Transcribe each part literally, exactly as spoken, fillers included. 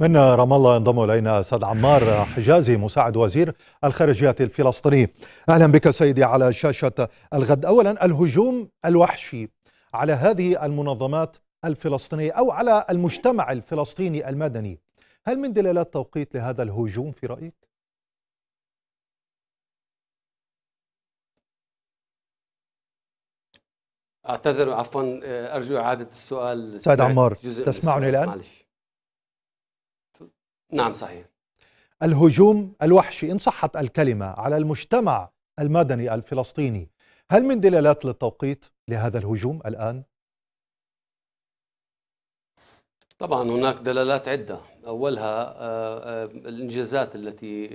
من رام الله ينضم الينا السيد عمار حجازي مساعد وزير الخارجية الفلسطيني. اهلا بك سيدي على شاشة الغد. اولا الهجوم الوحشي على هذه المنظمات الفلسطينية او على المجتمع الفلسطيني المدني، هل من دلالات توقيت لهذا الهجوم في رأيك؟ اعتذر عفوا، ارجو اعاده السؤال. سيد عمار تسمعني الان؟ معلش. نعم صحيح. الهجوم الوحشي ان صحت الكلمه على المجتمع المدني الفلسطيني، هل من دلالات للتوقيت لهذا الهجوم الان؟ طبعا هناك دلالات عده، اولها الانجازات التي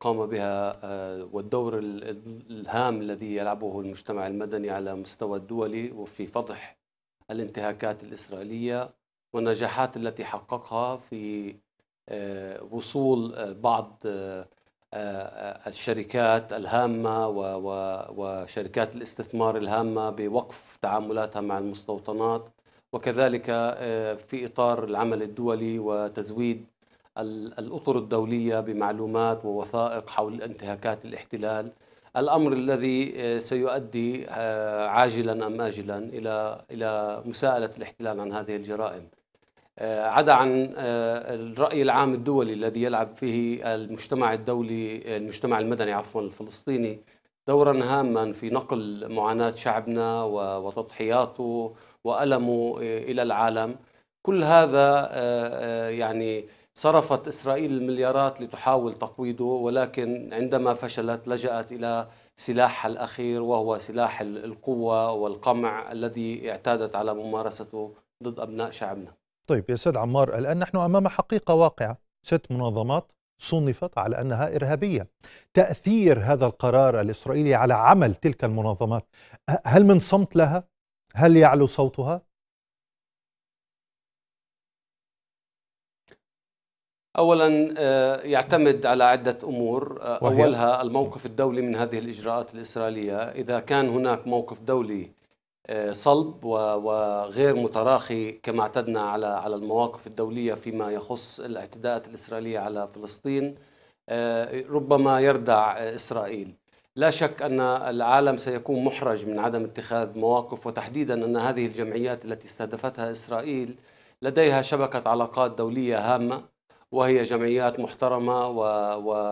قام بها والدور الهام الذي يلعبه المجتمع المدني على مستوى الدولي وفي فضح الانتهاكات الاسرائيليه والنجاحات التي حققها في وصول بعض الشركات الهامه وشركات الاستثمار الهامه بوقف تعاملاتها مع المستوطنات، وكذلك في إطار العمل الدولي وتزويد الأطر الدولية بمعلومات ووثائق حول انتهاكات الاحتلال، الأمر الذي سيؤدي عاجلا أم آجلا إلى إلى مساءلة الاحتلال عن هذه الجرائم، عدا عن الرأي العام الدولي الذي يلعب فيه المجتمع الدولي المجتمع المدني عفوا الفلسطيني دورا هاما في نقل معاناة شعبنا وتضحياته وألمه إلى العالم. كل هذا يعني صرفت إسرائيل المليارات لتحاول تقويضه، ولكن عندما فشلت لجأت إلى سلاحها الأخير وهو سلاح القوة والقمع الذي اعتادت على ممارسته ضد أبناء شعبنا. طيب يا سيد عمار، الآن نحن أمام حقيقة واقعة، ست منظمات صنفت على أنها إرهابية. تأثير هذا القرار الإسرائيلي على عمل تلك المنظمات، هل من صمت لها؟ هل يعلو صوتها؟ أولا يعتمد على عدة أمور، أولها الموقف الدولي من هذه الإجراءات الإسرائيلية. إذا كان هناك موقف دولي صلب وغير متراخي كما اعتدنا على على المواقف الدولية فيما يخص الاعتداءات الإسرائيلية على فلسطين، ربما يردع إسرائيل. لا شك أن العالم سيكون محرج من عدم اتخاذ مواقف، وتحديدا أن هذه الجمعيات التي استهدفتها إسرائيل لديها شبكة علاقات دولية هامة، وهي جمعيات محترمة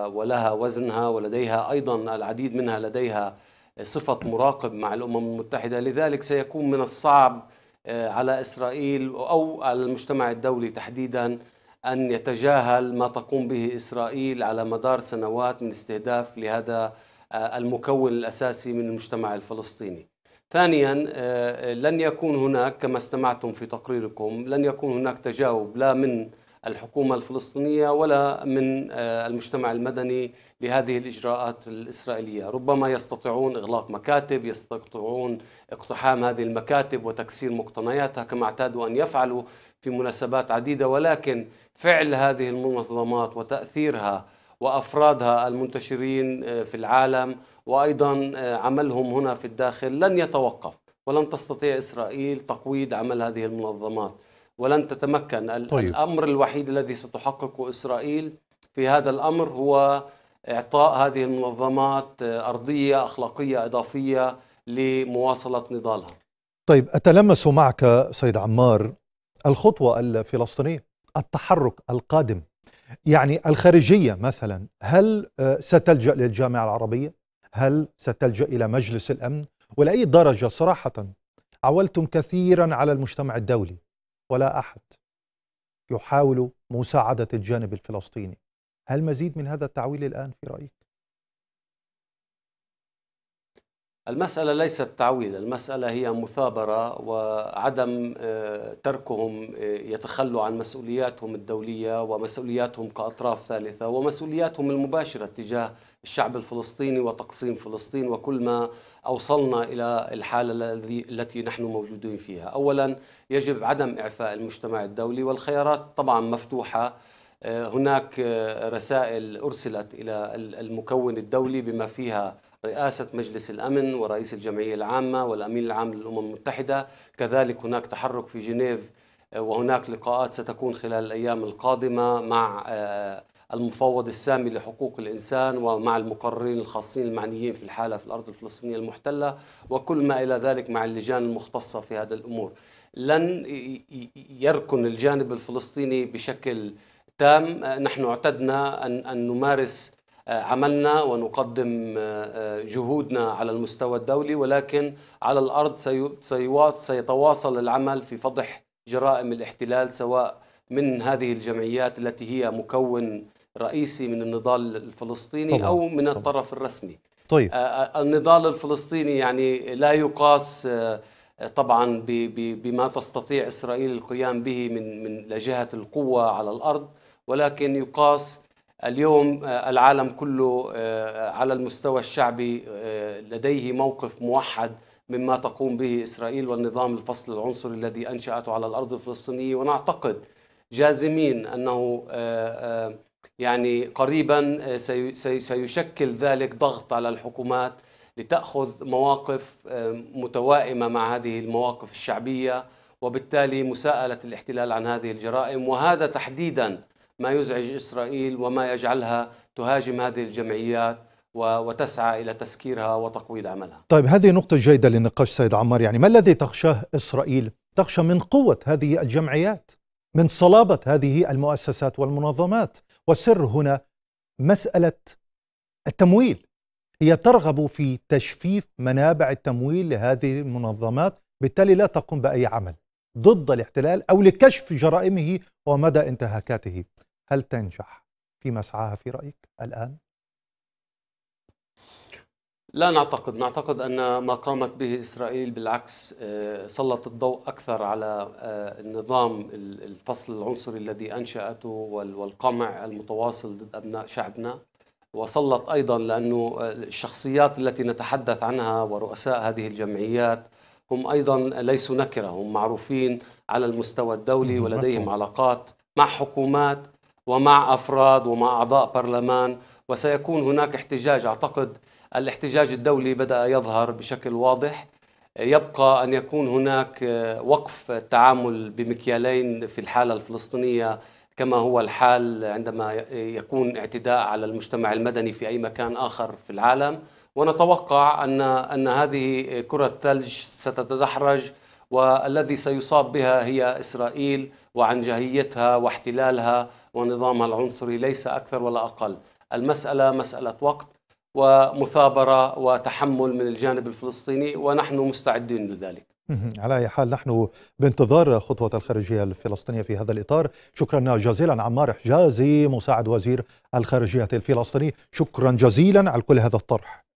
ولها وزنها، ولديها أيضا العديد منها لديها صفة مراقب مع الأمم المتحدة. لذلك سيكون من الصعب على إسرائيل أو على المجتمع الدولي تحديدا أن يتجاهل ما تقوم به إسرائيل على مدار سنوات من استهداف لهذا المكون الأساسي من المجتمع الفلسطيني. ثانيا لن يكون هناك كما استمعتم في تقريركم، لن يكون هناك تجاوب لا من الحكومة الفلسطينية ولا من المجتمع المدني لهذه الإجراءات الإسرائيلية. ربما يستطيعون إغلاق مكاتب، يستطيعون اقتحام هذه المكاتب وتكسير مقتنياتها كما اعتادوا أن يفعلوا في مناسبات عديدة، ولكن فعل هذه المنظمات وتأثيرها وأفرادها المنتشرين في العالم وأيضا عملهم هنا في الداخل لن يتوقف، ولن تستطيع إسرائيل تقويض عمل هذه المنظمات ولن تتمكن. طيب. الأمر الوحيد الذي ستحققه إسرائيل في هذا الأمر هو إعطاء هذه المنظمات أرضية أخلاقية إضافية لمواصلة نضالها. طيب أتلمس معك سيد عمار الخطوة الفلسطينية، التحرك القادم، يعني الخارجية مثلا، هل ستلجأ للجامعة العربية؟ هل ستلجأ إلى مجلس الأمن؟ ولأي درجة صراحة عولتم كثيرا على المجتمع الدولي ولا أحد يحاول مساعدة الجانب الفلسطيني، هل مزيد من هذا التعويل الآن في رأيك؟ المسألة ليست تعويل، المسألة هي مثابرة وعدم تركهم يتخلوا عن مسؤولياتهم الدولية ومسؤولياتهم كأطراف ثالثة ومسؤولياتهم المباشرة تجاه الشعب الفلسطيني وتقسيم فلسطين وكل ما أوصلنا إلى الحالة التي نحن موجودين فيها. أولا يجب عدم إعفاء المجتمع الدولي، والخيارات طبعا مفتوحة. هناك رسائل أرسلت إلى المكون الدولي بما فيها رئاسة مجلس الأمن ورئيس الجمعية العامة والأمين العام للأمم المتحدة، كذلك هناك تحرك في جنيف وهناك لقاءات ستكون خلال الأيام القادمة مع المفوض السامي لحقوق الإنسان ومع المقررين الخاصين المعنيين في الحالة في الأرض الفلسطينية المحتلة وكل ما إلى ذلك مع اللجان المختصة في هذا الأمور. لن يركن الجانب الفلسطيني بشكل تام. نحن اعتدنا أن, أن نمارس عملنا ونقدم جهودنا على المستوى الدولي، ولكن على الأرض سيتواصل العمل في فضح جرائم الاحتلال، سواء من هذه الجمعيات التي هي مكون رئيسي من النضال الفلسطيني طبعا. أو من الطرف طبعا. الرسمي. طيب. النضال الفلسطيني يعني لا يقاس طبعا بما تستطيع إسرائيل القيام به من من لجهة القوة على الأرض، ولكن يقاس اليوم العالم كله على المستوى الشعبي لديه موقف موحد مما تقوم به إسرائيل والنظام الفصل العنصري الذي أنشأته على الأرض الفلسطينية، ونعتقد جازمين أنه يعني قريبا سيشكل ذلك ضغط على الحكومات لتأخذ مواقف متوائمة مع هذه المواقف الشعبية، وبالتالي مساءلة الاحتلال عن هذه الجرائم. وهذا تحديدا ما يزعج إسرائيل وما يجعلها تهاجم هذه الجمعيات وتسعى إلى تسكيرها وتقويض عملها. طيب، هذه نقطة جيدة للنقاش سيد عمار. يعني ما الذي تخشاه إسرائيل؟ تخشى من قوة هذه الجمعيات، من صلابة هذه المؤسسات والمنظمات، والسر هنا مسألة التمويل. هي ترغب في تجفيف منابع التمويل لهذه المنظمات، بالتالي لا تقوم بأي عمل ضد الاحتلال أو لكشف جرائمه ومدى انتهاكاته. هل تنجح في مسعاها في رأيك الآن؟ لا نعتقد، نعتقد أن ما قامت به إسرائيل بالعكس سلط الضوء أكثر على النظام الفصل العنصري الذي أنشأته والقمع المتواصل ضد أبناء شعبنا، وسلط أيضا لأنه الشخصيات التي نتحدث عنها ورؤساء هذه الجمعيات هم أيضا ليسوا نكرة، هم معروفين على المستوى الدولي ولديهم علاقات مع حكومات ومع أفراد ومع أعضاء برلمان، وسيكون هناك احتجاج. أعتقد الاحتجاج الدولي بدأ يظهر بشكل واضح. يبقى أن يكون هناك وقف التعامل بمكيالين في الحالة الفلسطينية كما هو الحال عندما يكون اعتداء على المجتمع المدني في أي مكان آخر في العالم، ونتوقع أن أن هذه كرة الثلج ستتدحرج، والذي سيصاب بها هي إسرائيل وعنجهيتها واحتلالها ونظامها العنصري، ليس أكثر ولا أقل. المسألة مسألة وقت ومثابرة وتحمل من الجانب الفلسطيني، ونحن مستعدين لذلك. على أي حال نحن بانتظار خطوة الخارجية الفلسطينية في هذا الإطار. شكرا جزيلا عمار حجازي مساعد وزير الخارجية الفلسطيني، شكرا جزيلا على كل هذا الطرح.